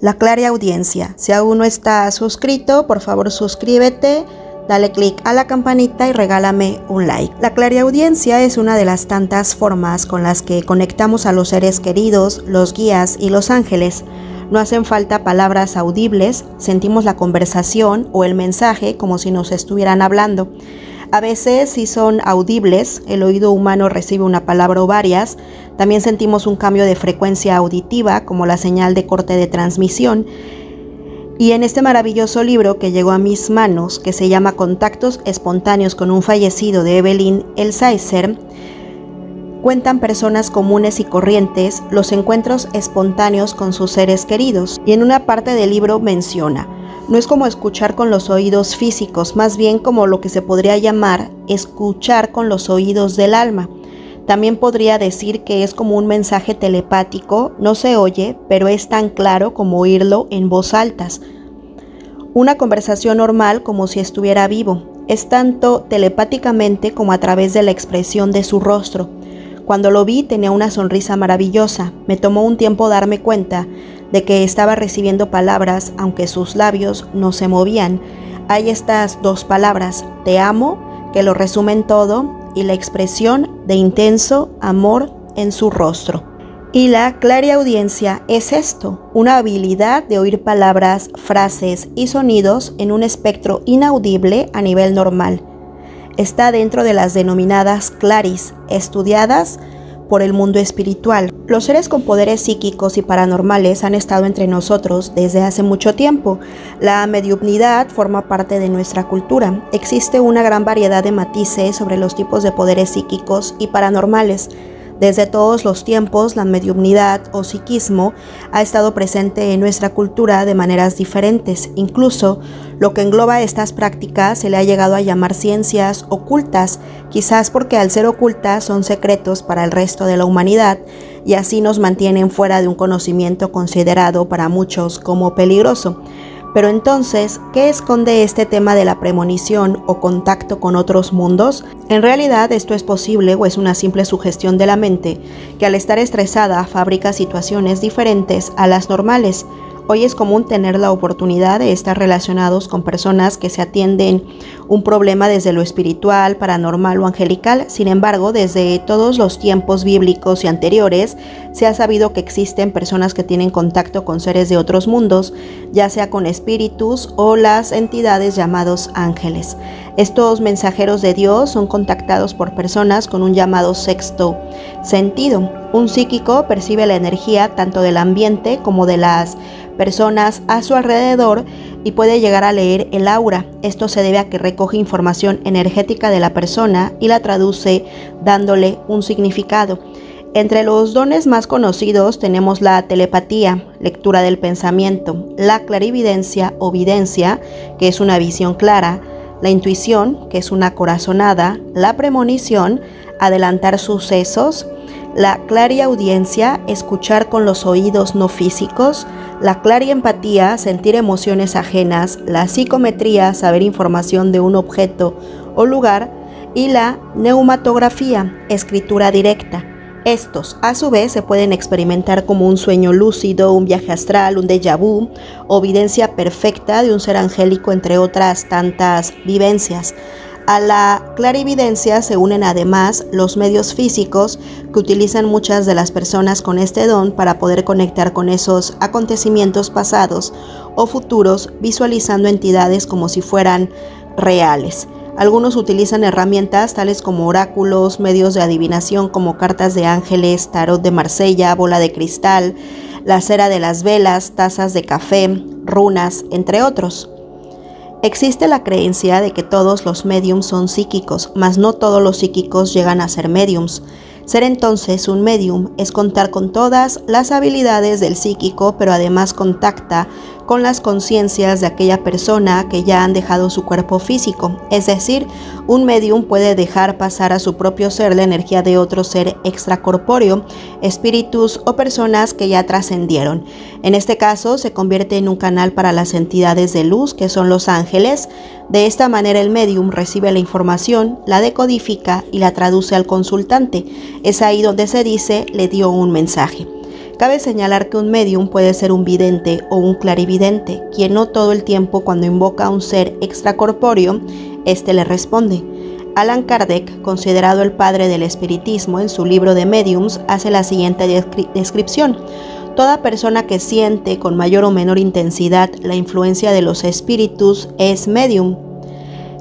la Clara Audiencia. Si aún no estás suscrito, por favor suscríbete, dale click a la campanita y regálame un like. La clariaudiencia es una de las tantas formas con las que conectamos a los seres queridos, los guías y los ángeles. No hacen falta palabras audibles, sentimos la conversación o el mensaje como si nos estuvieran hablando. A veces sí son audibles, el oído humano recibe una palabra o varias. También sentimos un cambio de frecuencia auditiva como la señal de corte de transmisión. Y en este maravilloso libro que llegó a mis manos, que se llama Contactos espontáneos con un fallecido, de Evelyn Elsaesser, cuentan personas comunes y corrientes los encuentros espontáneos con sus seres queridos. Y en una parte del libro menciona: no es como escuchar con los oídos físicos, más bien como lo que se podría llamar escuchar con los oídos del alma. También podría decir que es como un mensaje telepático, no se oye, pero es tan claro como oírlo en voz alta. Una conversación normal como si estuviera vivo. Es tanto telepáticamente como a través de la expresión de su rostro. Cuando lo vi tenía una sonrisa maravillosa. Me tomó un tiempo darme cuenta de que estaba recibiendo palabras, aunque sus labios no se movían. Hay estas dos palabras, te amo, que lo resumen todo, y la expresión de intenso amor en su rostro. Y la clariaudiencia es esto, una habilidad de oír palabras, frases y sonidos en un espectro inaudible a nivel normal. Está dentro de las denominadas claris, estudiadas por el mundo espiritual. Los seres con poderes psíquicos y paranormales han estado entre nosotros desde hace mucho tiempo. La mediumnidad forma parte de nuestra cultura. Existe una gran variedad de matices sobre los tipos de poderes psíquicos y paranormales. Desde todos los tiempos, la mediumnidad o psiquismo ha estado presente en nuestra cultura de maneras diferentes. Incluso, lo que engloba estas prácticas se le ha llegado a llamar ciencias ocultas, quizás porque al ser ocultas son secretos para el resto de la humanidad y así nos mantienen fuera de un conocimiento considerado para muchos como peligroso. Pero entonces, ¿qué esconde este tema de la premonición o contacto con otros mundos? En realidad, esto es posible o es una simple sugestión de la mente, que al estar estresada fabrica situaciones diferentes a las normales. Hoy es común tener la oportunidad de estar relacionados con personas que se atienden un problema desde lo espiritual, paranormal o angelical. Sin embargo, desde todos los tiempos bíblicos y anteriores, se ha sabido que existen personas que tienen contacto con seres de otros mundos, ya sea con espíritus o las entidades llamados ángeles. Estos mensajeros de Dios son contactados por personas con un llamado sexto sentido. Un psíquico percibe la energía tanto del ambiente como de las personas a su alrededor y puede llegar a leer el aura. Esto se debe a que recoge información energética de la persona y la traduce dándole un significado. Entre los dones más conocidos tenemos la telepatía, lectura del pensamiento, la clarividencia o videncia, que es una visión clara, la intuición, que es una corazonada, la premonición, adelantar sucesos, la clariaudiencia, escuchar con los oídos no físicos, la clariempatía, sentir emociones ajenas, la psicometría, saber información de un objeto o lugar, y la neumatografía, escritura directa. Estos, a su vez, se pueden experimentar como un sueño lúcido, un viaje astral, un déjà vu, o videncia perfecta de un ser angélico, entre otras tantas vivencias. A la clarividencia se unen además los medios físicos que utilizan muchas de las personas con este don para poder conectar con esos acontecimientos pasados o futuros, visualizando entidades como si fueran reales. Algunos utilizan herramientas tales como oráculos, medios de adivinación como cartas de ángeles, tarot de Marsella, bola de cristal, la cera de las velas, tazas de café, runas, entre otros. Existe la creencia de que todos los médiums son psíquicos, mas no todos los psíquicos llegan a ser médiums. Ser entonces un médium es contar con todas las habilidades del psíquico, pero además contacta con las conciencias de aquella persona que ya han dejado su cuerpo físico. Es decir, un médium puede dejar pasar a su propio ser la energía de otro ser extracorpóreo, espíritus o personas que ya trascendieron. En este caso, se convierte en un canal para las entidades de luz, que son los ángeles. De esta manera, el médium recibe la información, la decodifica y la traduce al consultante. Es ahí donde se dice, le dio un mensaje. Cabe señalar que un médium puede ser un vidente o un clarividente, quien no todo el tiempo cuando invoca a un ser extracorpóreo, éste le responde. Alan Kardec, considerado el padre del espiritismo, en su libro de médiums hace la siguiente descripción. Toda persona que siente con mayor o menor intensidad la influencia de los espíritus es médium.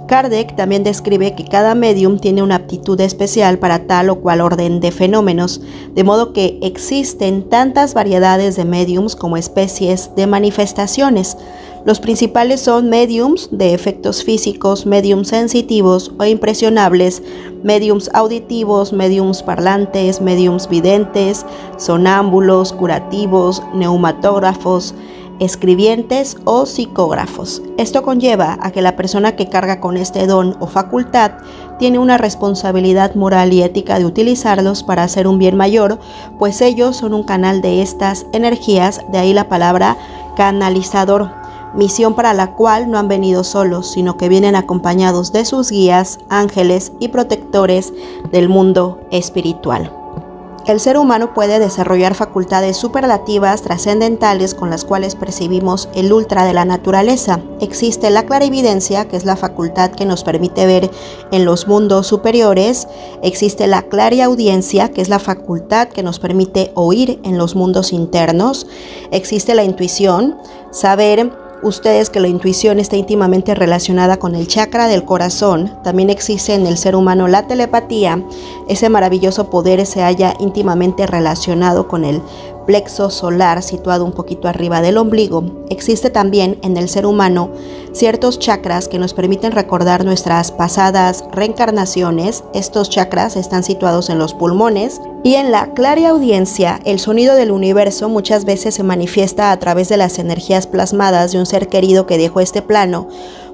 Kardec también describe que cada médium tiene una aptitud especial para tal o cual orden de fenómenos, de modo que existen tantas variedades de médiums como especies de manifestaciones. Los principales son médiums de efectos físicos, médiums sensitivos o impresionables, médiums auditivos, médiums parlantes, médiums videntes, sonámbulos, curativos, neumatógrafos, escribientes o psicógrafos. Esto conlleva a que la persona que carga con este don o facultad tiene una responsabilidad moral y ética de utilizarlos para hacer un bien mayor, pues ellos son un canal de estas energías, de ahí la palabra canalizador, misión para la cual no han venido solos, sino que vienen acompañados de sus guías, ángeles y protectores del mundo espiritual. El ser humano puede desarrollar facultades superlativas, trascendentales, con las cuales percibimos el ultra de la naturaleza. Existe la clarividencia, que es la facultad que nos permite ver en los mundos superiores. Existe la clariaudiencia, que es la facultad que nos permite oír en los mundos internos. Existe la intuición, saber ustedes que la intuición está íntimamente relacionada con el chakra del corazón. También existe en el ser humano la telepatía. Ese maravilloso poder se halla íntimamente relacionado con el plexo solar, situado un poquito arriba del ombligo. Existe también en el ser humano ciertos chakras que nos permiten recordar nuestras pasadas reencarnaciones. Estos chakras están situados en los pulmones. Y en la clariaudiencia, el sonido del universo muchas veces se manifiesta a través de las energías plasmadas de un ser querido que dejó este plano.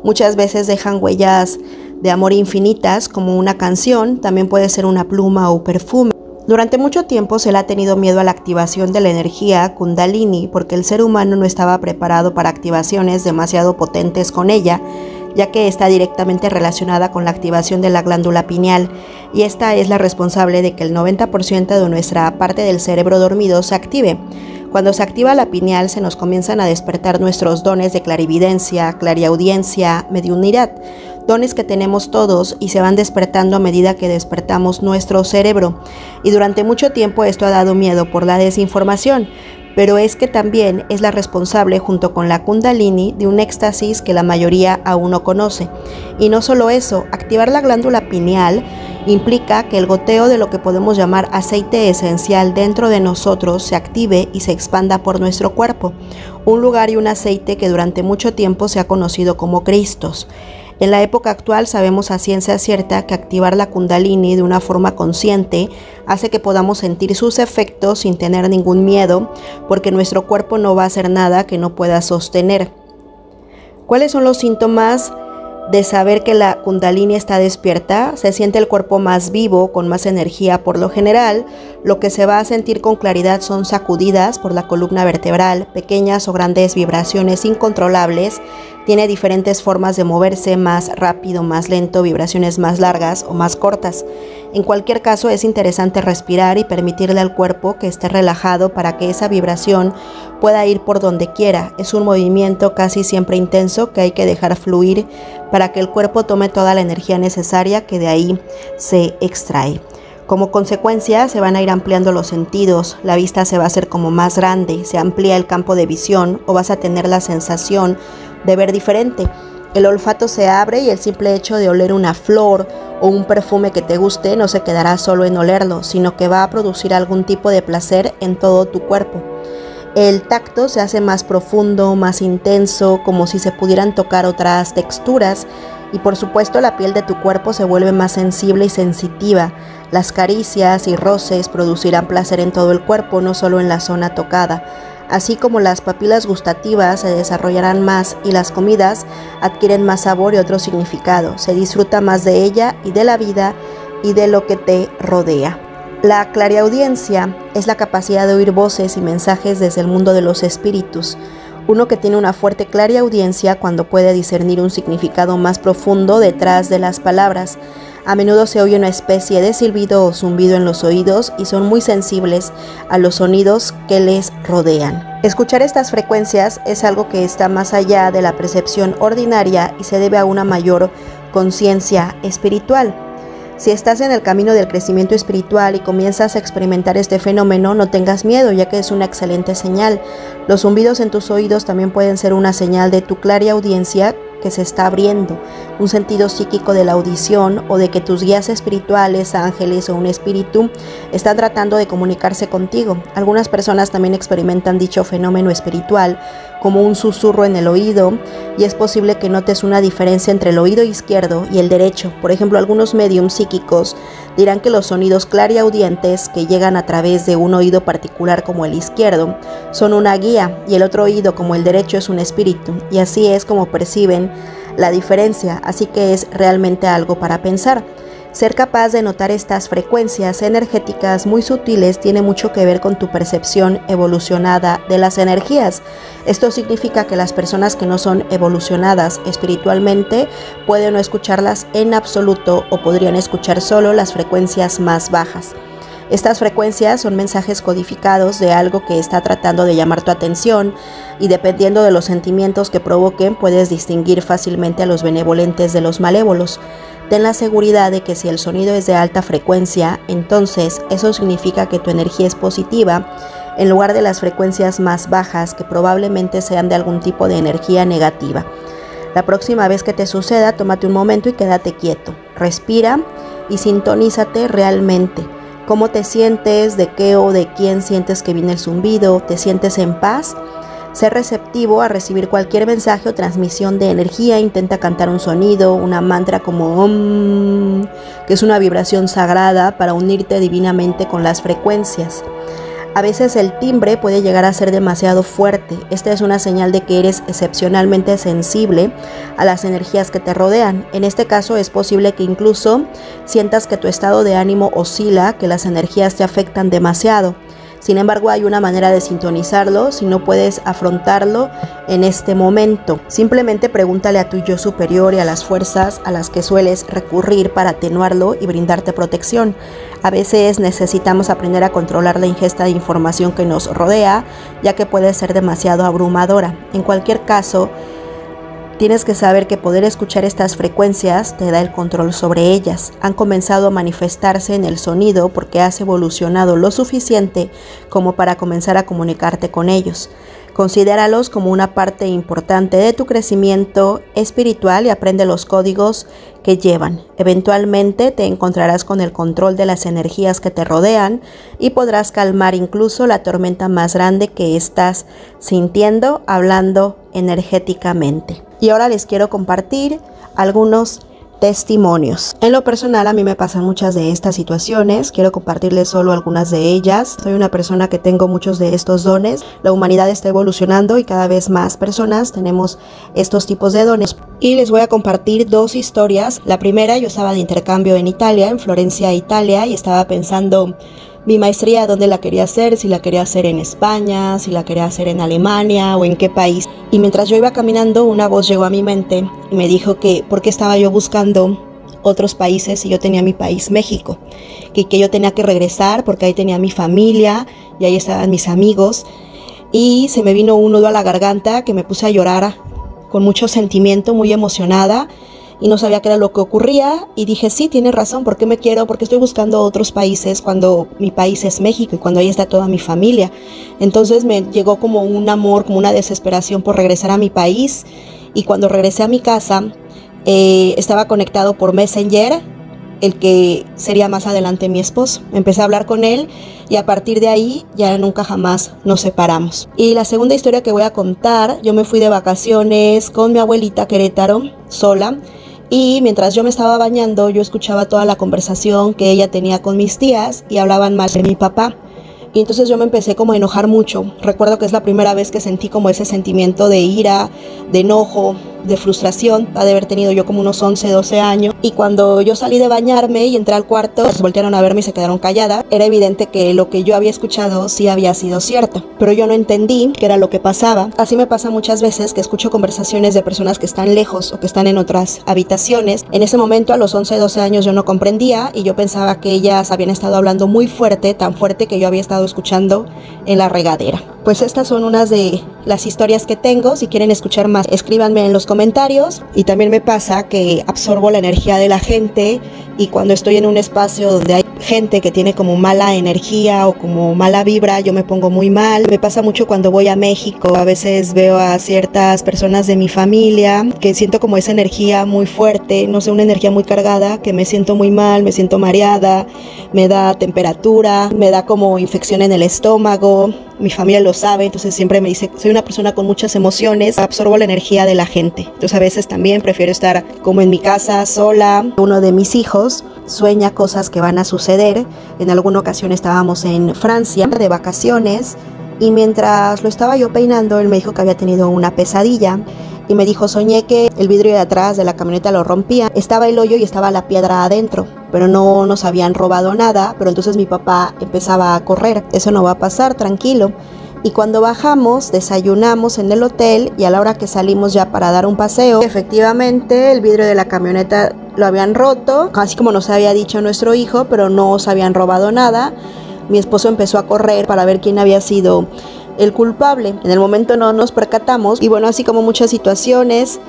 Muchas veces dejan huellas de amor infinitas, como una canción, también puede ser una pluma o perfume. Durante mucho tiempo se le ha tenido miedo a la activación de la energía Kundalini, porque el ser humano no estaba preparado para activaciones demasiado potentes con ella, ya que está directamente relacionada con la activación de la glándula pineal, y esta es la responsable de que el 90% de nuestra parte del cerebro dormido se active. Cuando se activa la pineal se nos comienzan a despertar nuestros dones de clarividencia, clariaudiencia, mediunidad, dones que tenemos todos y se van despertando a medida que despertamos nuestro cerebro. Y durante mucho tiempo esto ha dado miedo por la desinformación, pero es que también es la responsable, junto con la Kundalini, de un éxtasis que la mayoría aún no conoce. Y no solo eso, activar la glándula pineal implica que el goteo de lo que podemos llamar aceite esencial dentro de nosotros se active y se expanda por nuestro cuerpo, un lugar y un aceite que durante mucho tiempo se ha conocido como Cristos. En la época actual sabemos a ciencia cierta que activar la Kundalini de una forma consciente hace que podamos sentir sus efectos sin tener ningún miedo, porque nuestro cuerpo no va a hacer nada que no pueda sostener. ¿Cuáles son los síntomas de saber que la Kundalini está despierta? Se siente el cuerpo más vivo, con más energía por lo general. Lo que se va a sentir con claridad son sacudidas por la columna vertebral, pequeñas o grandes vibraciones incontrolables. Tiene diferentes formas de moverse, más rápido, más lento, vibraciones más largas o más cortas. En cualquier caso, es interesante respirar y permitirle al cuerpo que esté relajado para que esa vibración pueda ir por donde quiera. Es un movimiento casi siempre intenso que hay que dejar fluir para que el cuerpo tome toda la energía necesaria que de ahí se extrae. Como consecuencia, se van a ir ampliando los sentidos, la vista se va a hacer como más grande, se amplía el campo de visión o vas a tener la sensación de ver diferente. El olfato se abre y el simple hecho de oler una flor o un perfume que te guste no se quedará solo en olerlo, sino que va a producir algún tipo de placer en todo tu cuerpo. El tacto se hace más profundo, más intenso, como si se pudieran tocar otras texturas, y por supuesto la piel de tu cuerpo se vuelve más sensible y sensitiva. Las caricias y roces producirán placer en todo el cuerpo, no solo en la zona tocada. Así como las papilas gustativas se desarrollarán más y las comidas adquieren más sabor y otro significado. Se disfruta más de ella y de la vida y de lo que te rodea. La clariaudiencia es la capacidad de oír voces y mensajes desde el mundo de los espíritus. Uno que tiene una fuerte clariaudiencia cuando puede discernir un significado más profundo detrás de las palabras. A menudo se oye una especie de silbido o zumbido en los oídos y son muy sensibles a los sonidos que les rodean. Escuchar estas frecuencias es algo que está más allá de la percepción ordinaria y se debe a una mayor conciencia espiritual. Si estás en el camino del crecimiento espiritual y comienzas a experimentar este fenómeno, no tengas miedo, ya que es una excelente señal. Los zumbidos en tus oídos también pueden ser una señal de tu clariaudiencia que se está abriendo, un sentido psíquico de la audición o de que tus guías espirituales, ángeles o un espíritu están tratando de comunicarse contigo. Algunas personas también experimentan dicho fenómeno espiritual como un susurro en el oído y es posible que notes una diferencia entre el oído izquierdo y el derecho. Por ejemplo, algunos médiums psíquicos dirán que los sonidos clariaudientes que llegan a través de un oído particular como el izquierdo son una guía y el otro oído como el derecho es un espíritu, y así es como perciben la diferencia, así que es realmente algo para pensar. Ser capaz de notar estas frecuencias energéticas muy sutiles tiene mucho que ver con tu percepción evolucionada de las energías. Esto significa que las personas que no son evolucionadas espiritualmente pueden no escucharlas en absoluto o podrían escuchar solo las frecuencias más bajas. Estas frecuencias son mensajes codificados de algo que está tratando de llamar tu atención y dependiendo de los sentimientos que provoquen puedes distinguir fácilmente a los benevolentes de los malévolos. Ten la seguridad de que si el sonido es de alta frecuencia, entonces eso significa que tu energía es positiva en lugar de las frecuencias más bajas que probablemente sean de algún tipo de energía negativa. La próxima vez que te suceda, tómate un momento y quédate quieto. Respira y sintonízate realmente. ¿Cómo te sientes? ¿De qué o de quién sientes que viene el zumbido? ¿Te sientes en paz? Sé receptivo a recibir cualquier mensaje o transmisión de energía. Intenta cantar un sonido, una mantra como Om, que es una vibración sagrada para unirte divinamente con las frecuencias. A veces el timbre puede llegar a ser demasiado fuerte. Esta es una señal de que eres excepcionalmente sensible a las energías que te rodean. En este caso es posible que incluso sientas que tu estado de ánimo oscila, que las energías te afectan demasiado. Sin embargo, hay una manera de sintonizarlo si no puedes afrontarlo en este momento. Simplemente pregúntale a tu yo superior y a las fuerzas a las que sueles recurrir para atenuarlo y brindarte protección. A veces necesitamos aprender a controlar la ingesta de información que nos rodea, ya que puede ser demasiado abrumadora. En cualquier caso, tienes que saber que poder escuchar estas frecuencias te da el control sobre ellas. Han comenzado a manifestarse en el sonido porque has evolucionado lo suficiente como para comenzar a comunicarte con ellos. Considéralos como una parte importante de tu crecimiento espiritual y aprende los códigos que llevan. Eventualmente te encontrarás con el control de las energías que te rodean y podrás calmar incluso la tormenta más grande que estás sintiendo, hablando energéticamente. Y ahora les quiero compartir algunos testimonios. En lo personal, a mí me pasan muchas de estas situaciones. Quiero compartirles solo algunas de ellas. Soy una persona que tengo muchos de estos dones. La humanidad está evolucionando y cada vez más personas tenemos estos tipos de dones. Y les voy a compartir dos historias. La primera, yo estaba de intercambio en Italia, en Florencia, Italia, y estaba pensando mi maestría, dónde la quería hacer, si la quería hacer en España, si la quería hacer en Alemania o en qué país. Y mientras yo iba caminando, una voz llegó a mi mente y me dijo que porque estaba yo buscando otros países y yo tenía mi país México, que yo tenía que regresar porque ahí tenía mi familia y ahí estaban mis amigos. Y se me vino un nudo a la garganta que me puse a llorar con mucho sentimiento, muy emocionada. Y no sabía qué era lo que ocurría y dije, sí, tiene razón, ¿por qué me quiero? Porque estoy buscando otros países cuando mi país es México y cuando ahí está toda mi familia. Entonces me llegó como un amor, como una desesperación por regresar a mi país. Y cuando regresé a mi casa, estaba conectado por Messenger, el que sería más adelante mi esposo. Empecé a hablar con él y a partir de ahí ya nunca jamás nos separamos. Y la segunda historia que voy a contar, yo me fui de vacaciones con mi abuelita a Querétaro, sola. Y mientras yo me estaba bañando, yo escuchaba toda la conversación que ella tenía con mis tías y hablaban mal de mi papá. Y entonces yo me empecé como a enojar mucho. Recuerdo que es la primera vez que sentí como ese sentimiento de ira, de enojo, de frustración, ha de haber tenido yo como unos 11, 12 años, y cuando yo salí de bañarme y entré al cuarto, se voltearon a verme y se quedaron calladas. Era evidente que lo que yo había escuchado sí había sido cierto, pero yo no entendí qué era lo que pasaba. Así me pasa muchas veces que escucho conversaciones de personas que están lejos o que están en otras habitaciones. En ese momento, a los 11, 12 años, yo no comprendía y yo pensaba que ellas habían estado hablando muy fuerte, tan fuerte que yo había estado escuchando en la regadera. Pues estas son unas de las historias que tengo. Si quieren escuchar más, escríbanme en los comentarios. Y también me pasa que absorbo la energía de la gente, y cuando estoy en un espacio donde hay gente que tiene como mala energía o como mala vibra, yo me pongo muy mal. Me pasa mucho cuando voy a México. A veces veo a ciertas personas de mi familia que siento como esa energía muy fuerte, no sé, una energía muy cargada, que me siento muy mal, me siento mareada, me da temperatura, me da como infección en el estómago. Mi familia lo sabe, entonces siempre me dice, soy una persona con muchas emociones, absorbo la energía de la gente. Entonces a veces también prefiero estar como en mi casa, sola. Uno de mis hijos sueña cosas que van a suceder. En alguna ocasión estábamos en Francia de vacaciones y mientras lo estaba yo peinando, él me dijo que había tenido una pesadilla. Y me dijo, soñé que el vidrio de atrás de la camioneta lo rompía, estaba el hoyo y estaba la piedra adentro, pero no nos habían robado nada. Pero entonces mi papá empezaba a correr, eso no va a pasar, tranquilo. Y cuando bajamos, desayunamos en el hotel y a la hora que salimos ya para dar un paseo, efectivamente el vidrio de la camioneta lo habían roto, así como nos había dicho nuestro hijo, pero no se habían robado nada. Mi esposo empezó a correr para ver quién había sido el culpable. En el momento no nos percatamos. Y bueno, así como muchas situaciones,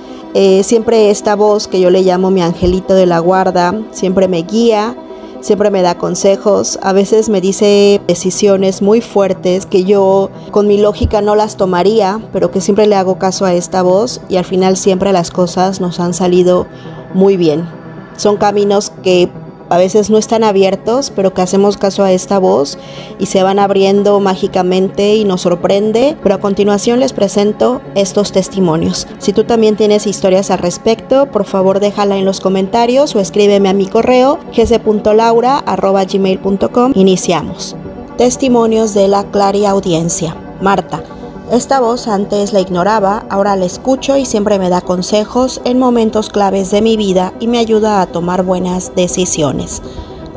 siempre esta voz que yo le llamo mi angelito de la guarda, siempre me guía, siempre me da consejos. A veces me dice decisiones muy fuertes que yo con mi lógica no las tomaría, pero que siempre le hago caso a esta voz y al final siempre las cosas nos han salido muy bien. Son caminos que a veces no están abiertos, pero que hacemos caso a esta voz y se van abriendo mágicamente y nos sorprende. Pero a continuación les presento estos testimonios. Si tú también tienes historias al respecto, por favor déjala en los comentarios o escríbeme a mi correo gc.laura@gmail.com. Iniciamos. Testimonios de la clariaudiencia. Marta. Esta voz antes la ignoraba, ahora la escucho y siempre me da consejos en momentos claves de mi vida y me ayuda a tomar buenas decisiones.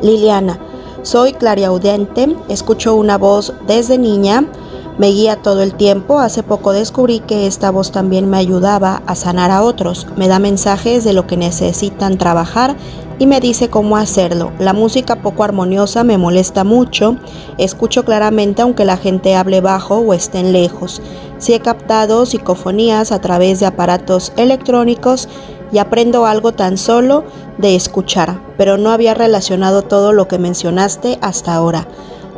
Liliana, soy clariaudiente, escucho una voz desde niña, me guía todo el tiempo. Hace poco descubrí que esta voz también me ayudaba a sanar a otros, me da mensajes de lo que necesitan trabajar y me dice cómo hacerlo. La música poco armoniosa me molesta mucho. Escucho claramente aunque la gente hable bajo o estén lejos. Sí he captado psicofonías a través de aparatos electrónicos y aprendo algo tan solo de escuchar, pero no había relacionado todo lo que mencionaste hasta ahora.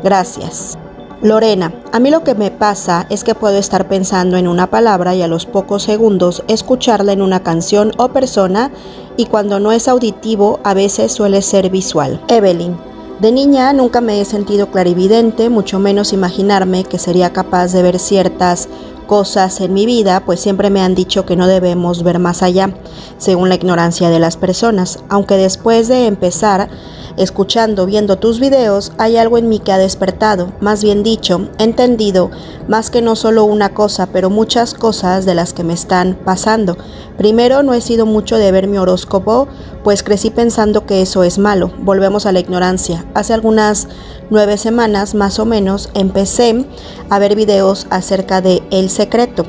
Gracias. Lorena, a mí lo que me pasa es que puedo estar pensando en una palabra y a los pocos segundos escucharla en una canción o persona, y cuando no es auditivo a veces suele ser visual. Evelyn, de niña nunca me he sentido clarividente, mucho menos imaginarme que sería capaz de ver ciertas cosas en mi vida, pues siempre me han dicho que no debemos ver más allá, según la ignorancia de las personas. Aunque después de empezar escuchando, viendo tus videos, hay algo en mí que ha despertado, más bien dicho, entendido, más que no solo una cosa, pero muchas cosas de las que me están pasando. Primero, no he sido mucho de ver mi horóscopo, pues crecí pensando que eso es malo. Volvemos a la ignorancia. Hace algunas 9 semanas, más o menos, empecé a ver videos acerca de El Secreto.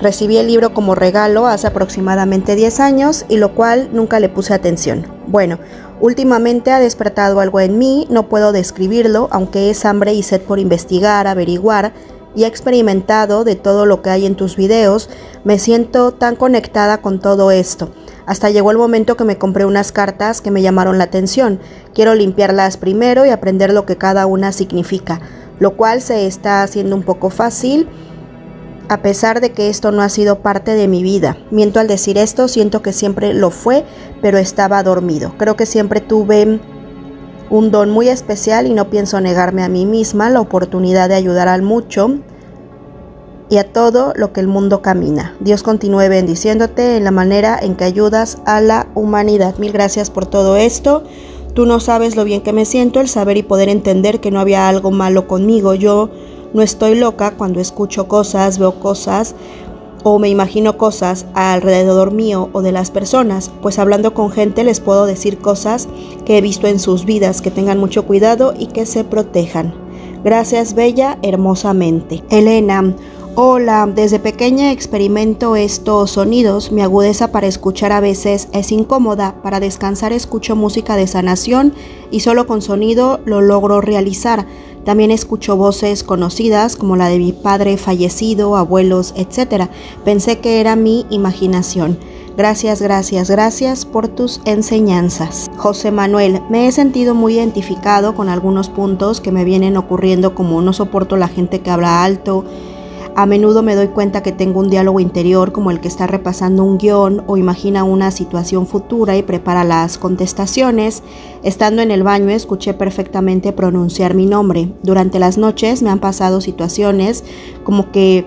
Recibí el libro como regalo hace aproximadamente 10 años, y lo cual nunca le puse atención. Bueno, últimamente ha despertado algo en mí, no puedo describirlo, aunque es hambre y sed por investigar, averiguar, y he experimentado de todo lo que hay en tus videos. Me siento tan conectada con todo esto. Hasta llegó el momento que me compré unas cartas que me llamaron la atención. Quiero limpiarlas primero y aprender lo que cada una significa, lo cual se está haciendo un poco fácil, a pesar de que esto no ha sido parte de mi vida. Miento al decir esto, siento que siempre lo fue, pero estaba dormido. Creo que siempre tuve un don muy especial y no pienso negarme a mí misma la oportunidad de ayudar al mucho y a todo lo que el mundo camina. Dios continúe bendiciéndote en la manera en que ayudas a la humanidad. Mil gracias por todo esto. Tú no sabes lo bien que me siento el saber y poder entender que no había algo malo conmigo. Yo no estoy loca. Cuando escucho cosas, veo cosas, o me imagino cosas alrededor mío o de las personas, pues hablando con gente les puedo decir cosas que he visto en sus vidas, que tengan mucho cuidado y que se protejan. Gracias, bella, hermosamente. Elena. Hola, desde pequeña experimento estos sonidos, mi agudeza para escuchar a veces es incómoda, para descansar escucho música de sanación y solo con sonido lo logro realizar, también escucho voces conocidas como la de mi padre fallecido, abuelos, etc. Pensé que era mi imaginación. Gracias, gracias, gracias por tus enseñanzas. José Manuel, me he sentido muy identificado con algunos puntos que me vienen ocurriendo, como no soporto la gente que habla alto. A menudo me doy cuenta que tengo un diálogo interior como el que está repasando un guión o imagina una situación futura y prepara las contestaciones. Estando en el baño escuché perfectamente pronunciar mi nombre. Durante las noches me han pasado situaciones como que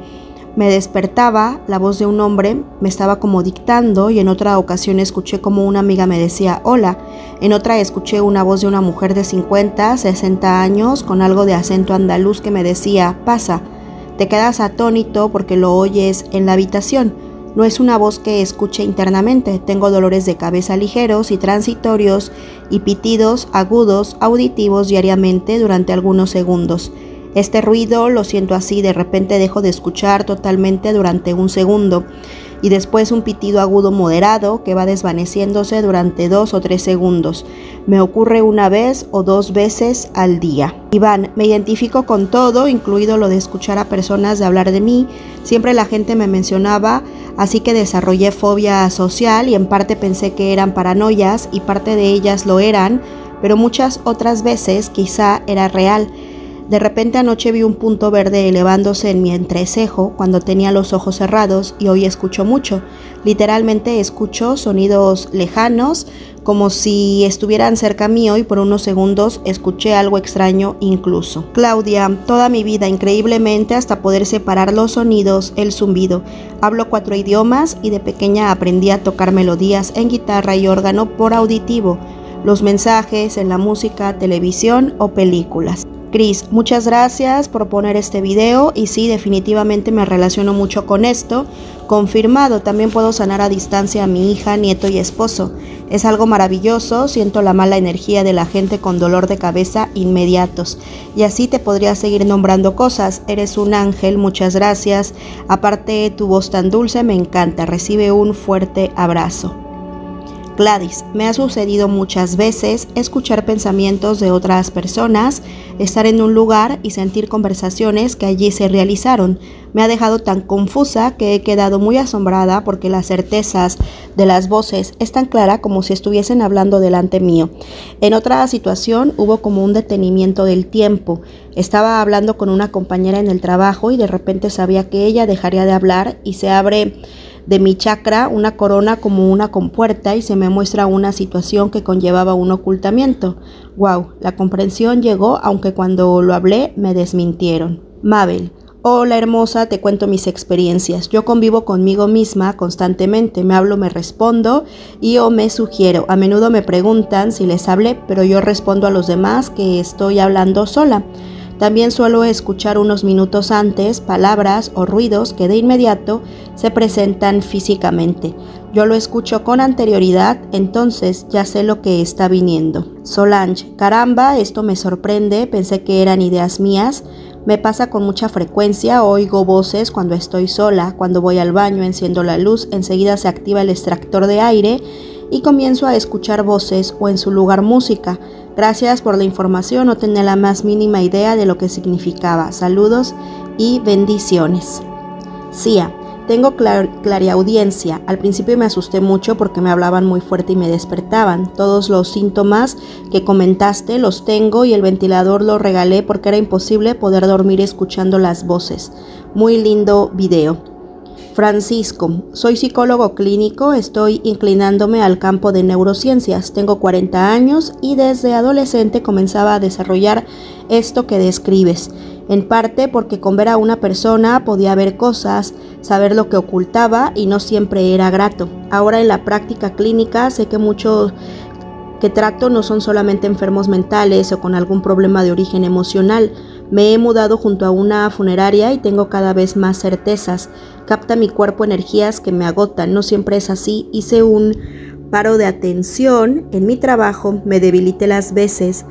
me despertaba, la voz de un hombre me estaba como dictando, y en otra ocasión escuché como una amiga me decía hola. En otra escuché una voz de una mujer de 50, 60 años con algo de acento andaluz que me decía pasa. Te quedas atónito porque lo oyes en la habitación. No es una voz que escuche internamente. Tengo dolores de cabeza ligeros y transitorios y pitidos agudos auditivos diariamente durante algunos segundos. Este ruido lo siento así, de repente dejo de escuchar totalmente durante un segundo y después un pitido agudo moderado que va desvaneciéndose durante 2 o 3 segundos. Me ocurre una vez o 2 veces al día. Iván, me identifico con todo, incluido lo de escuchar a personas, de hablar de mí. Siempre la gente me mencionaba, así que desarrollé fobia social y en parte pensé que eran paranoias y parte de ellas lo eran, pero muchas otras veces quizá era real. De repente anoche vi un punto verde elevándose en mi entrecejo cuando tenía los ojos cerrados y hoy escucho mucho. Literalmente escucho sonidos lejanos como si estuvieran cerca mío y por unos segundos escuché algo extraño incluso. Claudia, toda mi vida increíblemente hasta poder separar los sonidos, el zumbido. Hablo 4 idiomas y de pequeña aprendí a tocar melodías en guitarra y órgano por auditivo, los mensajes en la música, televisión o películas. Cris, muchas gracias por poner este video y sí, definitivamente me relaciono mucho con esto. Confirmado, también puedo sanar a distancia a mi hija, nieto y esposo. Es algo maravilloso, siento la mala energía de la gente con dolor de cabeza inmediatos. Y así te podría seguir nombrando cosas. Eres un ángel, muchas gracias. Aparte, tu voz tan dulce me encanta. Recibe un fuerte abrazo. Gladys, me ha sucedido muchas veces escuchar pensamientos de otras personas, estar en un lugar y sentir conversaciones que allí se realizaron. Me ha dejado tan confusa que he quedado muy asombrada porque las certezas de las voces es tan clara como si estuviesen hablando delante mío. En otra situación hubo como un detenimiento del tiempo. Estaba hablando con una compañera en el trabajo y de repente sabía que ella dejaría de hablar y se abre de mi chakra una corona como una compuerta y se me muestra una situación que conllevaba un ocultamiento. Wow, la comprensión llegó, aunque cuando lo hablé me desmintieron. Mabel, hola hermosa, te cuento mis experiencias. Yo convivo conmigo misma constantemente, me hablo, me respondo y o me sugiero. A menudo me preguntan si les hablé, pero yo respondo a los demás que estoy hablando sola. También suelo escuchar unos minutos antes palabras o ruidos que de inmediato se presentan físicamente. Yo lo escucho con anterioridad, entonces ya sé lo que está viniendo. Solange, caramba, esto me sorprende, pensé que eran ideas mías. Me pasa con mucha frecuencia, oigo voces cuando estoy sola, cuando voy al baño, enciendo la luz, enseguida se activa el extractor de aire y comienzo a escuchar voces o en su lugar música. Gracias por la información, no tenía la más mínima idea de lo que significaba. Saludos y bendiciones. Sia, tengo clariaudiencia. Al principio me asusté mucho porque me hablaban muy fuerte y me despertaban. Todos los síntomas que comentaste los tengo y el ventilador lo regalé porque era imposible poder dormir escuchando las voces. Muy lindo video. Francisco, soy psicólogo clínico, estoy inclinándome al campo de neurociencias, tengo 40 años y desde adolescente comenzaba a desarrollar esto que describes, en parte porque con ver a una persona podía ver cosas, saber lo que ocultaba y no siempre era grato. Ahora en la práctica clínica sé que muchos que trato no son solamente enfermos mentales o con algún problema de origen emocional, Me he mudado junto a una funeraria y tengo cada vez más certezas. Capta mi cuerpo energías que me agotan, no siempre es así. Hice un paro de atención en mi trabajo, me debilité las veces,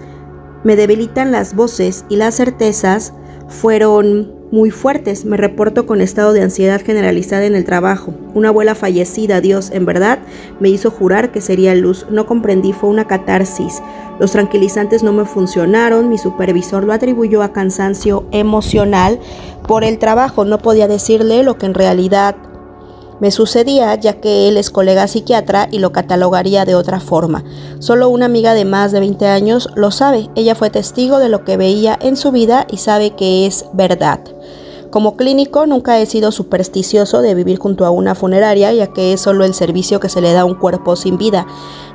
me debilitan las voces y las certezas fueron muy fuertes. Me reporto con estado de ansiedad generalizada en el trabajo. Una abuela fallecida, Dios, en verdad, me hizo jurar que sería luz. No comprendí, fue una catarsis. Los tranquilizantes no me funcionaron. Mi supervisor lo atribuyó a cansancio emocional por el trabajo. No podía decirle lo que en realidad me sucedía, ya que él es colega psiquiatra y lo catalogaría de otra forma. Solo una amiga de más de 20 años lo sabe. Ella fue testigo de lo que veía en su vida y sabe que es verdad. Como clínico nunca he sido supersticioso de vivir junto a una funeraria, ya que es solo el servicio que se le da a un cuerpo sin vida.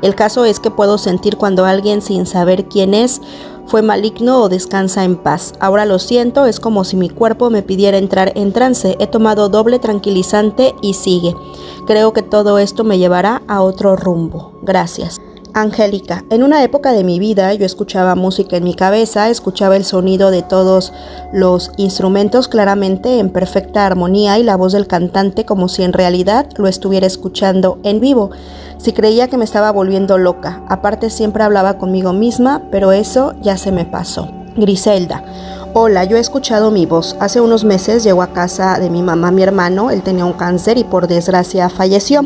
El caso es que puedo sentir cuando alguien, sin saber quién es, fue maligno o descansa en paz. Ahora lo siento, es como si mi cuerpo me pidiera entrar en trance. He tomado doble tranquilizante y sigue. Creo que todo esto me llevará a otro rumbo. Gracias. Angélica. En una época de mi vida yo escuchaba música en mi cabeza, escuchaba el sonido de todos los instrumentos claramente en perfecta armonía y la voz del cantante como si en realidad lo estuviera escuchando en vivo. Sí creía que me estaba volviendo loca, aparte siempre hablaba conmigo misma, pero eso ya se me pasó. Griselda. Hola, yo he escuchado mi voz. Hace unos meses llegó a casa de mi mamá mi hermano, él tenía un cáncer y por desgracia falleció.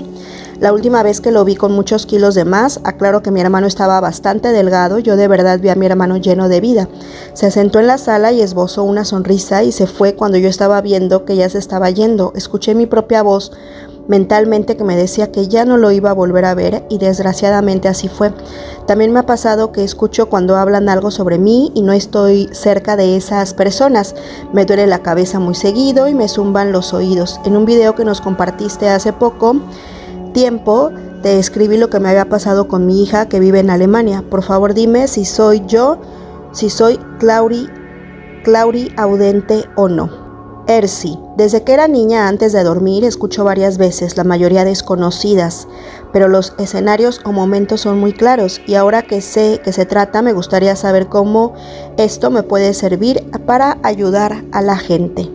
La última vez que lo vi con muchos kilos de más, aclaro que mi hermano estaba bastante delgado, yo de verdad vi a mi hermano lleno de vida. Se sentó en la sala y esbozó una sonrisa y se fue cuando yo estaba viendo que ya se estaba yendo. Escuché mi propia voz mentalmente que me decía que ya no lo iba a volver a ver y desgraciadamente así fue. También me ha pasado que escucho cuando hablan algo sobre mí y no estoy cerca de esas personas. Me duele la cabeza muy seguido y me zumban los oídos. En un video que nos compartiste hace poco tiempo, te escribí lo que me había pasado con mi hija que vive en Alemania. Por favor dime si soy yo, si soy Claury Audente o no. Ersi. Desde que era niña, antes de dormir, escucho varias veces, la mayoría desconocidas, pero los escenarios o momentos son muy claros y ahora que sé que se trata, me gustaría saber cómo esto me puede servir para ayudar a la gente.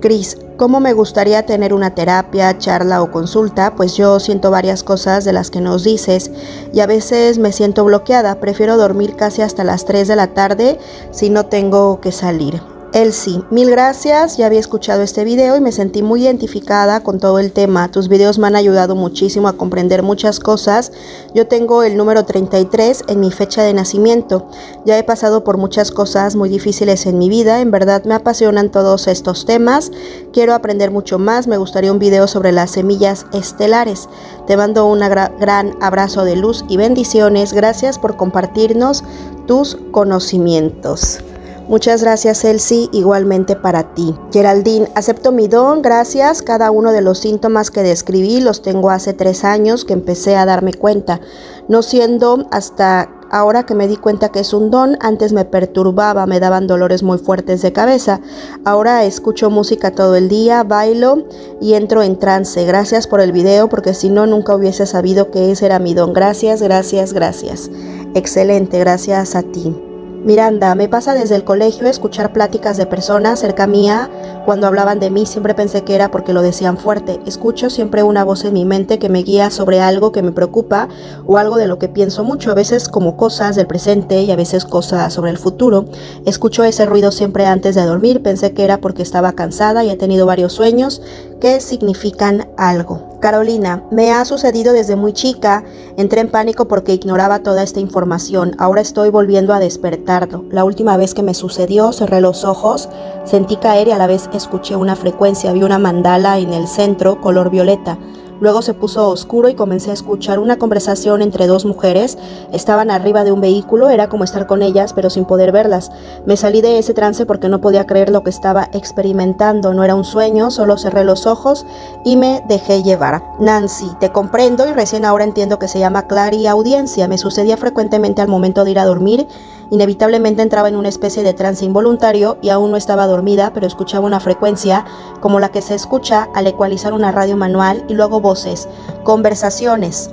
Cris. ¿Cómo me gustaría tener una terapia, charla o consulta? Pues yo siento varias cosas de las que nos dices y a veces me siento bloqueada. Prefiero dormir casi hasta las 3 de la tarde si no tengo que salir. Elsie, mil gracias, ya había escuchado este video y me sentí muy identificada con todo el tema. Tus videos me han ayudado muchísimo a comprender muchas cosas. Yo tengo el número 33 en mi fecha de nacimiento. Ya he pasado por muchas cosas muy difíciles en mi vida. En verdad me apasionan todos estos temas. Quiero aprender mucho más. Me gustaría un video sobre las semillas estelares. Te mando un gran abrazo de luz y bendiciones. Gracias por compartirnos tus conocimientos. Muchas gracias, Elsie, igualmente para ti. Geraldine, acepto mi don, gracias. Cada uno de los síntomas que describí los tengo hace 3 años que empecé a darme cuenta, no siendo hasta ahora que me di cuenta que es un don. Antes me perturbaba, me daban dolores muy fuertes de cabeza. Ahora escucho música todo el día, bailo y entro en trance. Gracias por el video, porque si no, nunca hubiese sabido que ese era mi don. Gracias, gracias, gracias. Excelente, gracias a ti. Miranda, me pasa desde el colegio escuchar pláticas de personas cerca mía. Cuando hablaban de mí siempre pensé que era porque lo decían fuerte. Escucho siempre una voz en mi mente que me guía sobre algo que me preocupa o algo de lo que pienso mucho, a veces como cosas del presente y a veces cosas sobre el futuro. Escucho ese ruido siempre antes de dormir, pensé que era porque estaba cansada y he tenido varios sueños que significan algo. Carolina, me ha sucedido desde muy chica, entré en pánico porque ignoraba toda esta información, ahora estoy volviendo a despertarlo. La última vez que me sucedió, cerré los ojos, sentí caer y a la vez escuché una frecuencia, vi una mandala en el centro, color violeta. Luego se puso oscuro y comencé a escuchar una conversación entre 2 mujeres. Estaban arriba de un vehículo, era como estar con ellas, pero sin poder verlas. Me salí de ese trance porque no podía creer lo que estaba experimentando. No era un sueño, solo cerré los ojos y me dejé llevar. Nancy, te comprendo y recién ahora entiendo que se llama clariaudiencia. Me sucedía frecuentemente al momento de ir a dormir. Inevitablemente entraba en una especie de trance involuntario y aún no estaba dormida, pero escuchaba una frecuencia como la que se escucha al ecualizar una radio manual y luego voces, conversaciones.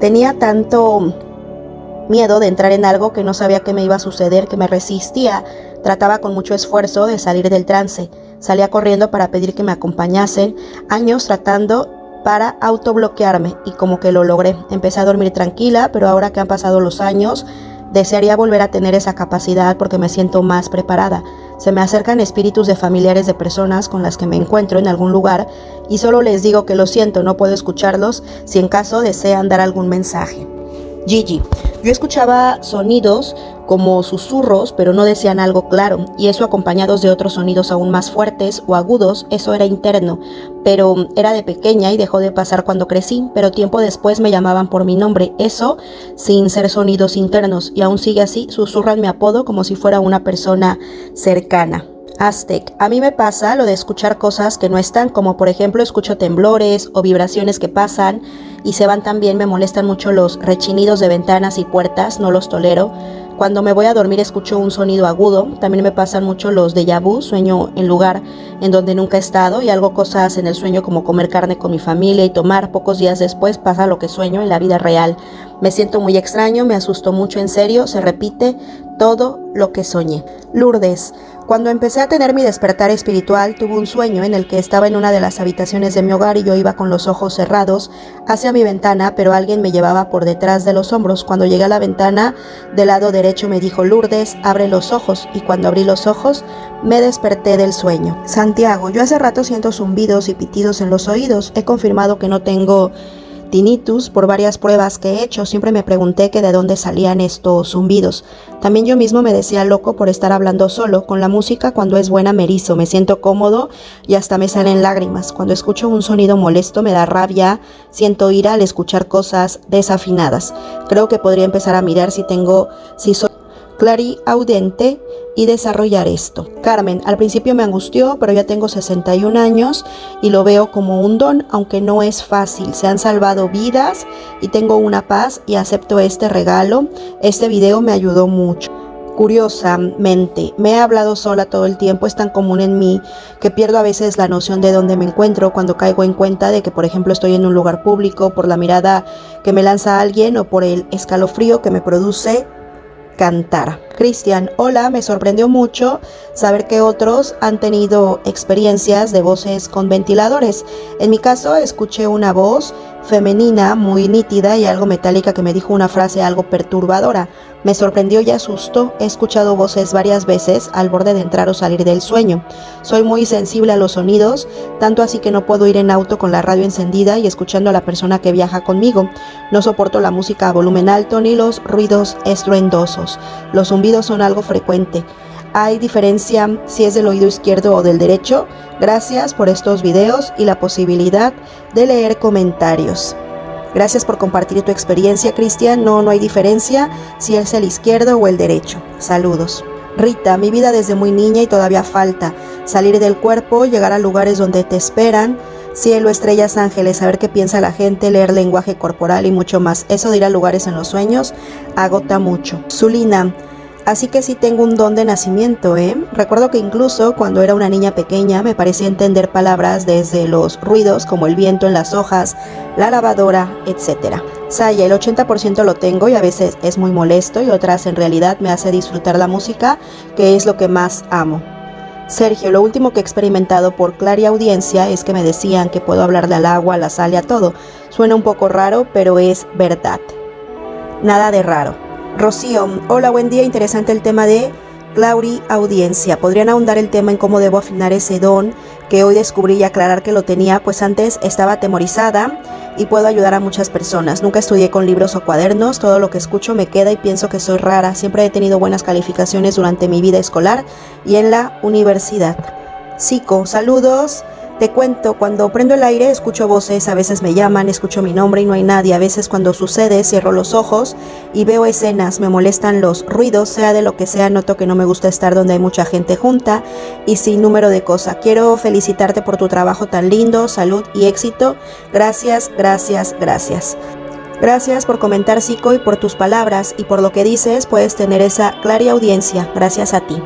Tenía tanto miedo de entrar en algo que no sabía que me iba a suceder, que me resistía. Trataba con mucho esfuerzo de salir del trance. Salía corriendo para pedir que me acompañasen. Años tratando para autobloquearme y como que lo logré. Empecé a dormir tranquila, pero ahora que han pasado los años, desearía volver a tener esa capacidad porque me siento más preparada. Se me acercan espíritus de familiares de personas con las que me encuentro en algún lugar y solo les digo que lo siento, no puedo escucharlos si en caso desean dar algún mensaje. Gigi, yo escuchaba sonidos como susurros, pero no decían algo claro, y eso acompañados de otros sonidos aún más fuertes o agudos. Eso era interno, pero era de pequeña y dejó de pasar cuando crecí, pero tiempo después me llamaban por mi nombre, eso sin ser sonidos internos, y aún sigue así, susurran mi apodo como si fuera una persona cercana. Aztec, a mí me pasa lo de escuchar cosas que no están, como por ejemplo escucho temblores o vibraciones que pasan y se van también. Me molestan mucho los rechinidos de ventanas y puertas, no los tolero. Cuando me voy a dormir escucho un sonido agudo. También me pasan mucho los déjà vu, sueño en lugar en donde nunca he estado y hago cosas en el sueño como comer carne con mi familia y tomar. Pocos días después pasa lo que sueño en la vida real. Me siento muy extraño, me asustó mucho, en serio, se repite todo lo que soñé. Lourdes, cuando empecé a tener mi despertar espiritual, tuve un sueño en el que estaba en una de las habitaciones de mi hogar y yo iba con los ojos cerrados hacia mi ventana, pero alguien me llevaba por detrás de los hombros. Cuando llegué a la ventana del lado derecho me dijo: Lourdes, abre los ojos, y cuando abrí los ojos me desperté del sueño. Santiago, yo hace rato siento zumbidos y pitidos en los oídos. He confirmado que no tengo tinnitus por varias pruebas que he hecho. Siempre me pregunté que de dónde salían estos zumbidos. También yo mismo me decía loco por estar hablando solo. Con la música, cuando es buena, me erizo, me siento cómodo y hasta me salen lágrimas. Cuando escucho un sonido molesto me da rabia, siento ira al escuchar cosas desafinadas. Creo que podría empezar a mirar si soy clariaudente y desarrollar esto. Carmen, al principio me angustió, pero ya tengo 61 años y lo veo como un don, aunque no es fácil. Se han salvado vidas y tengo una paz y acepto este regalo. Este video me ayudó mucho. Curiosamente, me he hablado sola todo el tiempo. Es tan común en mí que pierdo a veces la noción de dónde me encuentro cuando caigo en cuenta de que, por ejemplo, estoy en un lugar público, por la mirada que me lanza alguien o por el escalofrío que me produce cantar. Cristian, hola, me sorprendió mucho saber que otros han tenido experiencias de voces con ventiladores. En mi caso, escuché una voz femenina muy nítida y algo metálica que me dijo una frase algo perturbadora. Me sorprendió y asustó. He escuchado voces varias veces al borde de entrar o salir del sueño. Soy muy sensible a los sonidos, tanto así que no puedo ir en auto con la radio encendida y escuchando a la persona que viaja conmigo. No soporto la música a volumen alto ni los ruidos estruendosos. Los zumbidos son algo frecuente. ¿Hay diferencia si es del oído izquierdo o del derecho? Gracias por estos videos y la posibilidad de leer comentarios. Gracias por compartir tu experiencia, Cristian. No, no hay diferencia si es el izquierdo o el derecho. Saludos. Rita, mi vida desde muy niña y todavía falta. Salir del cuerpo, llegar a lugares donde te esperan. Cielo, estrellas, ángeles, saber qué piensa la gente, leer lenguaje corporal y mucho más. Eso de ir a lugares en los sueños agota mucho. Zulina, así que sí tengo un don de nacimiento, ¿eh? Recuerdo que incluso cuando era una niña pequeña me parecía entender palabras desde los ruidos como el viento en las hojas, la lavadora, etc. Saya, el 80% lo tengo y a veces es muy molesto y otras en realidad me hace disfrutar la música, que es lo que más amo. Sergio, lo último que he experimentado por clariaudiencia es que me decían que puedo hablarle al agua, a la sal y a todo. Suena un poco raro, pero es verdad. Nada de raro. Rocío, hola, buen día, interesante el tema de clariaudiencia. ¿Podrían ahondar el tema en cómo debo afinar ese don que hoy descubrí y aclarar que lo tenía? Pues antes estaba atemorizada y puedo ayudar a muchas personas. Nunca estudié con libros o cuadernos, todo lo que escucho me queda y pienso que soy rara. Siempre he tenido buenas calificaciones durante mi vida escolar y en la universidad. Psico, saludos. Te cuento, cuando prendo el aire escucho voces, a veces me llaman, escucho mi nombre y no hay nadie. A veces cuando sucede cierro los ojos y veo escenas, me molestan los ruidos, sea de lo que sea. Noto que no me gusta estar donde hay mucha gente junta y sin número de cosa. Quiero felicitarte por tu trabajo tan lindo, salud y éxito. Gracias, gracias, gracias. Gracias por comentar, Psico, y por tus palabras y por lo que dices. Puedes tener esa clariaudiencia, gracias a ti.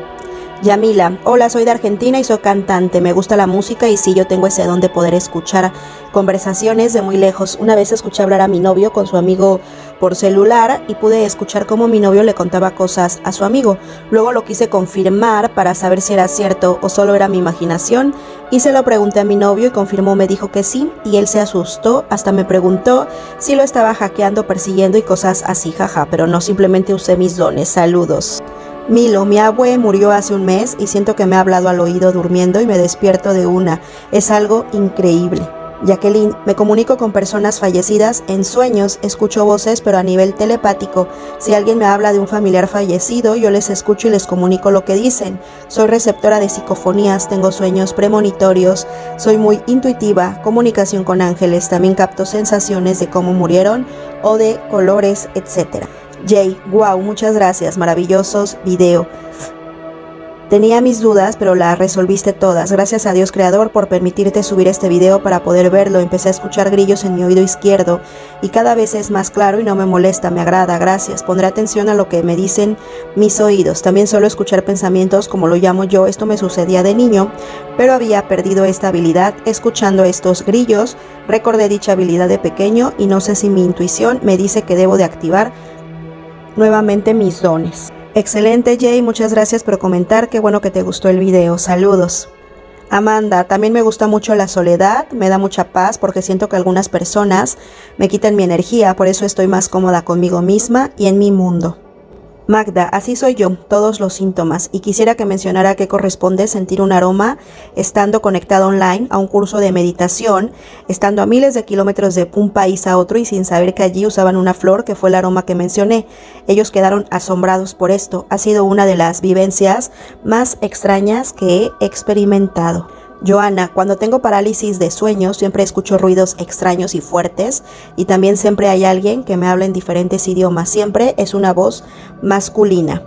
Yamila, hola, soy de Argentina y soy cantante, me gusta la música y sí, yo tengo ese don de poder escuchar conversaciones de muy lejos. Una vez escuché hablar a mi novio con su amigo por celular y pude escuchar cómo mi novio le contaba cosas a su amigo. Luego lo quise confirmar para saber si era cierto o solo era mi imaginación y se lo pregunté a mi novio y confirmó, me dijo que sí y él se asustó, hasta me preguntó si lo estaba hackeando, persiguiendo y cosas así, jaja, pero no, simplemente usé mis dones, saludos. Milo, mi abue murió hace un mes y siento que me ha hablado al oído durmiendo y me despierto de una. Es algo increíble. Jacqueline, me comunico con personas fallecidas en sueños, escucho voces pero a nivel telepático. Si alguien me habla de un familiar fallecido, yo les escucho y les comunico lo que dicen. Soy receptora de psicofonías, tengo sueños premonitorios, soy muy intuitiva, comunicación con ángeles, también capto sensaciones de cómo murieron o de colores, etc. Jay, wow, muchas gracias, maravillosos video. Tenía mis dudas, pero las resolviste todas. Gracias a Dios Creador por permitirte subir este video para poder verlo. Empecé a escuchar grillos en mi oído izquierdo y cada vez es más claro y no me molesta, me agrada, gracias. Pondré atención a lo que me dicen mis oídos. También suelo escuchar pensamientos, como lo llamo yo. Esto me sucedía de niño, pero había perdido esta habilidad. Escuchando estos grillos, recordé dicha habilidad de pequeño y no sé si mi intuición me dice que debo de activar nuevamente mis dones. Excelente Jay, muchas gracias por comentar, qué bueno que te gustó el video, saludos. Amanda, también me gusta mucho la soledad, me da mucha paz porque siento que algunas personas me quitan mi energía, por eso estoy más cómoda conmigo misma y en mi mundo. Magda, así soy yo, todos los síntomas, y quisiera que mencionara que corresponde sentir un aroma estando conectado online a un curso de meditación, estando a miles de kilómetros de un país a otro y sin saber que allí usaban una flor que fue el aroma que mencioné. Ellos quedaron asombrados por esto. Ha sido una de las vivencias más extrañas que he experimentado. Joana, cuando tengo parálisis de sueños siempre escucho ruidos extraños y fuertes y también siempre hay alguien que me habla en diferentes idiomas, siempre es una voz masculina.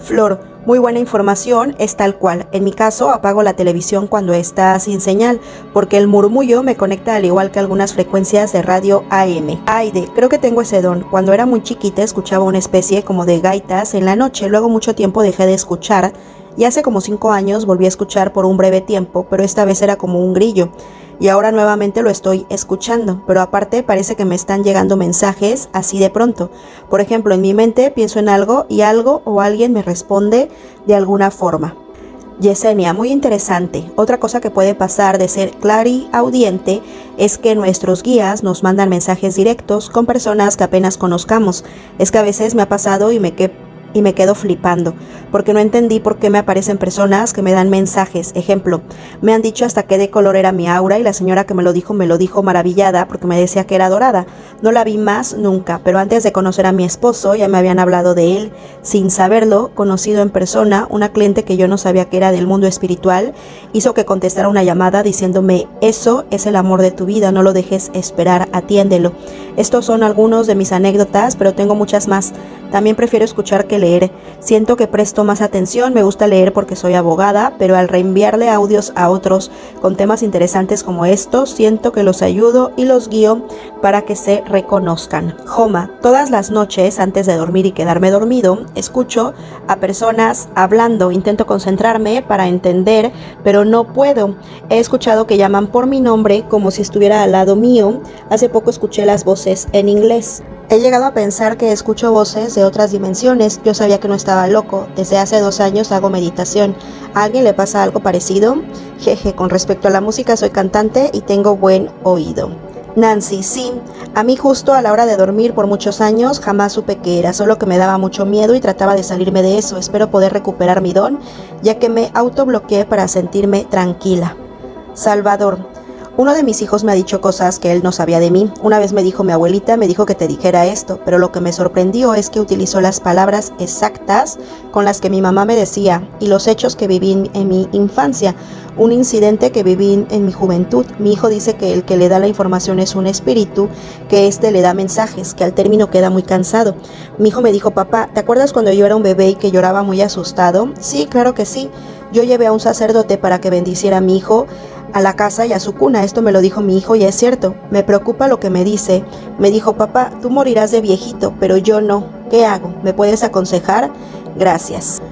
Flor, muy buena información, es tal cual. En mi caso apago la televisión cuando está sin señal porque el murmullo me conecta, al igual que algunas frecuencias de radio AM. Aide, creo que tengo ese don. Cuando era muy chiquita escuchaba una especie como de gaitas en la noche, luego mucho tiempo dejé de escuchar. Y hace como 5 años volví a escuchar por un breve tiempo, pero esta vez era como un grillo. Y ahora nuevamente lo estoy escuchando, pero aparte parece que me están llegando mensajes así de pronto. Por ejemplo, en mi mente pienso en algo y algo o alguien me responde de alguna forma. Yesenia, muy interesante. Otra cosa que puede pasar de ser clariaudiente es que nuestros guías nos mandan mensajes directos con personas que apenas conozcamos. Es que a veces me ha pasado y me quedo flipando, porque no entendí por qué me aparecen personas que me dan mensajes. Ejemplo, me han dicho hasta qué de color era mi aura y la señora que me lo dijo maravillada porque me decía que era dorada. No la vi más nunca, pero antes de conocer a mi esposo ya me habían hablado de él sin saberlo, conocido en persona. Una cliente que yo no sabía que era del mundo espiritual hizo que contestara una llamada diciéndome, eso es el amor de tu vida, no lo dejes esperar, atiéndelo. Estos son algunos de mis anécdotas, pero tengo muchas más. También prefiero escuchar que leer. Siento que presto más atención, me gusta leer porque soy abogada, pero al reenviarle audios a otros con temas interesantes como estos, siento que los ayudo y los guío para que se reconozcan. Joma, todas las noches antes de dormir y quedarme dormido, escucho a personas hablando, intento concentrarme para entender, pero no puedo. He escuchado que llaman por mi nombre como si estuviera al lado mío. Hace poco escuché las voces en inglés. He llegado a pensar que escucho voces de otras dimensiones. Yo sabía que no estaba loco. Desde hace 2 años hago meditación. ¿A alguien le pasa algo parecido? Jeje, con respecto a la música, soy cantante y tengo buen oído. Nancy, sí, a mí justo a la hora de dormir por muchos años jamás supe que era, solo que me daba mucho miedo y trataba de salirme de eso. Espero poder recuperar mi don, ya que me autobloqueé para sentirme tranquila. Salvador, uno de mis hijos me ha dicho cosas que él no sabía de mí. Una vez me dijo, mi abuelita me dijo que te dijera esto, pero lo que me sorprendió es que utilizó las palabras exactas con las que mi mamá me decía y los hechos que viví en mi infancia, un incidente que viví en mi juventud. Mi hijo dice que el que le da la información es un espíritu, que este le da mensajes, que al término queda muy cansado. Mi hijo me dijo, papá, ¿te acuerdas cuando yo era un bebé y que lloraba muy asustado? Sí, claro que sí. Yo llevé a un sacerdote para que bendiciera a mi hijo, a la casa y a su cuna. Esto me lo dijo mi hijo y es cierto. Me preocupa lo que me dice. Me dijo, papá, tú morirás de viejito, pero yo no. ¿Qué hago? ¿Me puedes aconsejar? Gracias.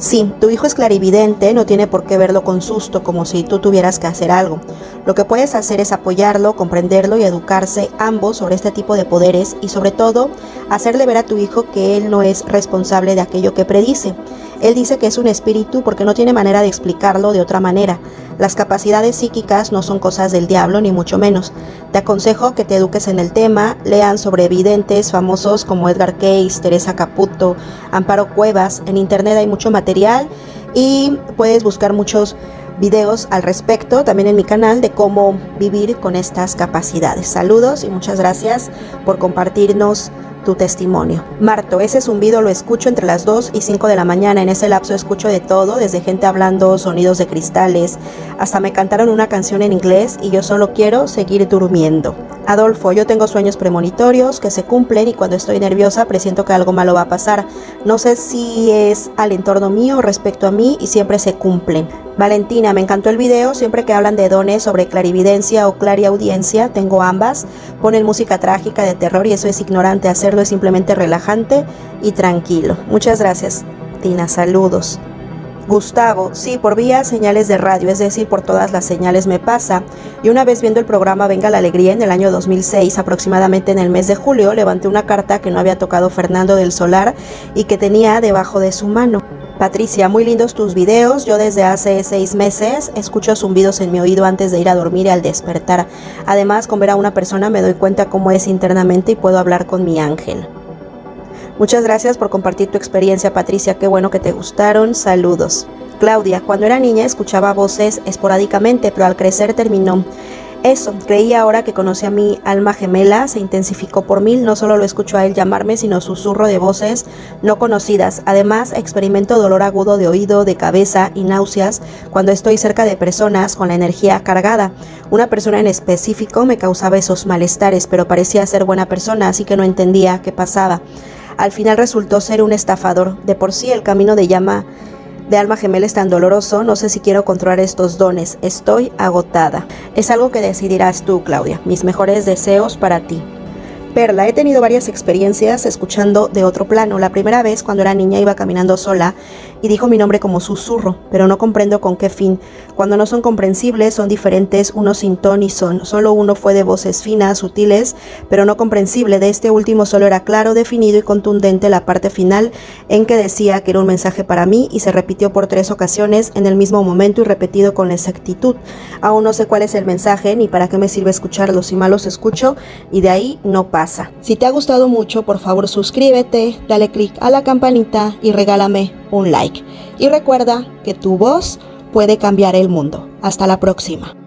Sí, tu hijo es clarividente, no tiene por qué verlo con susto, como si tú tuvieras que hacer algo. Lo que puedes hacer es apoyarlo, comprenderlo y educarse ambos sobre este tipo de poderes y sobre todo hacerle ver a tu hijo que él no es responsable de aquello que predice. Él dice que es un espíritu porque no tiene manera de explicarlo de otra manera. Las capacidades psíquicas no son cosas del diablo, ni mucho menos. Te aconsejo que te eduques en el tema, lean sobre videntes famosos como Edgar Cayce, Teresa Caputo, Amparo Cuevas. En internet hay mucho material y puedes buscar muchos videos al respecto, también en mi canal, de cómo vivir con estas capacidades. Saludos y muchas gracias por compartirnos tu testimonio. Marto, ese zumbido lo escucho entre las 2 y 5 de la mañana. En ese lapso escucho de todo, desde gente hablando, sonidos de cristales, hasta me cantaron una canción en inglés y yo solo quiero seguir durmiendo. Adolfo, yo tengo sueños premonitorios que se cumplen y cuando estoy nerviosa presiento que algo malo va a pasar. No sé si es al entorno mío o respecto a mí y siempre se cumplen. Valentina, me encantó el video, siempre que hablan de dones sobre clarividencia o clariaudiencia, tengo ambas, ponen música trágica de terror y eso es ignorante, hacerlo es simplemente relajante y tranquilo. Muchas gracias, Tina, saludos. Gustavo, sí, por vía señales de radio, es decir, por todas las señales me pasa. Y una vez viendo el programa Venga la Alegría en el año 2006, aproximadamente en el mes de julio, levanté una carta que no había tocado Fernando del Solar y que tenía debajo de su mano. Patricia, muy lindos tus videos, yo desde hace 6 meses escucho zumbidos en mi oído antes de ir a dormir y al despertar. Además, con ver a una persona me doy cuenta cómo es internamente y puedo hablar con mi ángel. Muchas gracias por compartir tu experiencia, Patricia, qué bueno que te gustaron, saludos. Claudia, cuando era niña escuchaba voces esporádicamente, pero al crecer terminó. Eso, creí ahora que conocí a mi alma gemela, se intensificó por 1000, no solo lo escucho a él llamarme, sino susurro de voces no conocidas. Además, experimento dolor agudo de oído, de cabeza y náuseas cuando estoy cerca de personas con la energía cargada. Una persona en específico me causaba esos malestares, pero parecía ser buena persona, así que no entendía qué pasaba. Al final resultó ser un estafador. De por sí, el camino de alma gemela es tan doloroso, no sé si quiero controlar estos dones, estoy agotada. Es algo que decidirás tú, Claudia, mis mejores deseos para ti. Perla, he tenido varias experiencias escuchando de otro plano. La primera vez, cuando era niña, iba caminando sola y dijo mi nombre como susurro, pero no comprendo con qué fin. Cuando no son comprensibles, son diferentes, uno sin ton y son. Solo uno fue de voces finas, sutiles, pero no comprensible. De este último solo era claro, definido y contundente la parte final en que decía que era un mensaje para mí y se repitió por 3 ocasiones en el mismo momento y repetido con exactitud. Aún no sé cuál es el mensaje ni para qué me sirve escucharlo, si mal los escucho y de ahí no pasa. Si te ha gustado mucho, por favor suscríbete, dale click a la campanita y regálame un like. Y recuerda que tu voz puede cambiar el mundo. Hasta la próxima.